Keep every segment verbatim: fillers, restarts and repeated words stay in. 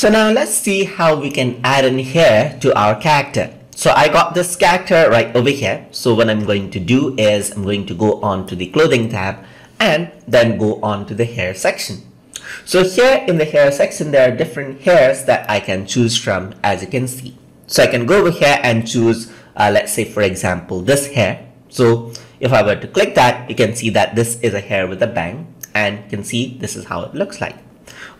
So now let's see how we can add in hair to our character. So I got this character right over here. So what I'm going to do is I'm going to go on to the clothing tab and then go on to the hair section. So here in the hair section, there are different hairs that I can choose from, as you can see. So I can go over here and choose, uh, let's say, for example, this hair. So if I were to click that, you can see that this is a hair with a bang, and you can see this is how it looks like.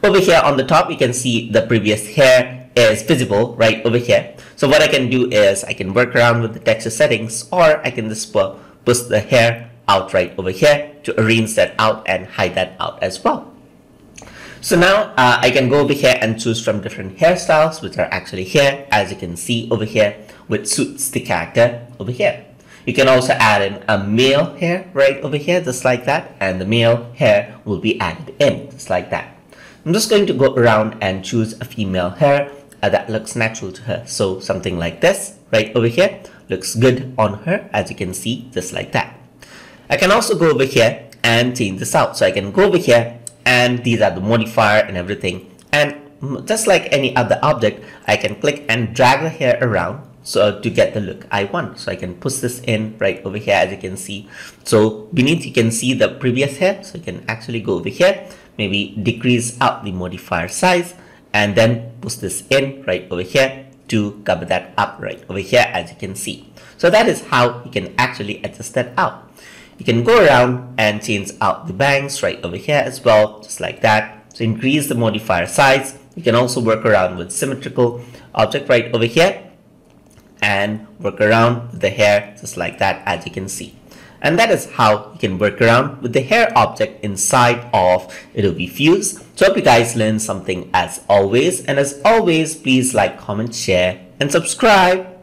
Over here on the top, you can see the previous hair is visible right over here. So what I can do is I can work around with the texture settings, or I can just push the hair out right over here to arrange that out and hide that out as well. So now uh, I can go over here and choose from different hairstyles, which are actually here, as you can see over here, which suits the character over here. You can also add in a male hair right over here, just like that, and the male hair will be added in, just like that. I'm just going to go around and choose a female hair uh, that looks natural to her. So something like this right over here looks good on her, as you can see, just like that. I can also go over here and change this out. So I can go over here, and these are the modifier and everything, and just like any other object, I can click and drag the hair around so to get the look I want. So I can push this in right over here, as you can see. So beneath you can see the previous hair, so you can actually go over here, maybe decrease up the modifier size, and then push this in right over here to cover that up right over here, as you can see. So that is how you can actually adjust that out. You can go around and change out the bangs right over here as well, just like that. So increase the modifier size. You can also work around with symmetrical object right over here and work around with the hair just like that, as you can see. And that is how you can work around with the hair object inside of Adobe Fuse. So hope you guys learned something as always. And as always, please like, comment, share, and subscribe.